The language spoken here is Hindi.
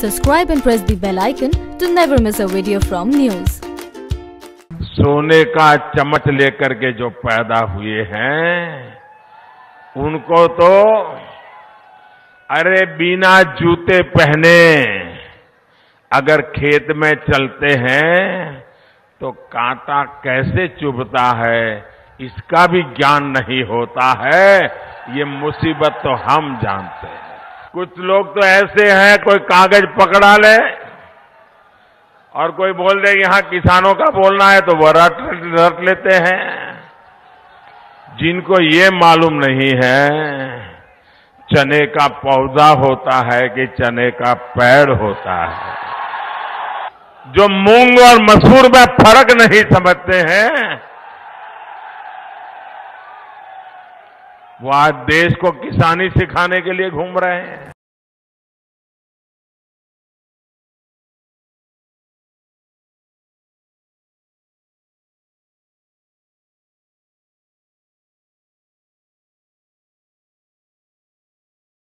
subscribe and press the bell icon to never miss a video from news। सोने का चमच लेकर के जो पैदा हुए हैं उनको तो अरे बिना जूते पहने अगर खेत में चलते हैं तो कांटा कैसे चुभता है इसका भी ज्ञान नहीं होता है। ये मुसीबत तो हम जानते हैं। कुछ लोग तो ऐसे हैं कोई कागज पकड़ा ले और कोई बोल दे यहां किसानों का बोलना है तो वह रट लेते हैं। जिनको ये मालूम नहीं है चने का पौधा होता है कि चने का पेड़ होता है, जो मूंग और मसूर में फर्क नहीं समझते हैं वो आज देश को किसानी सिखाने के लिए घूम रहे हैं।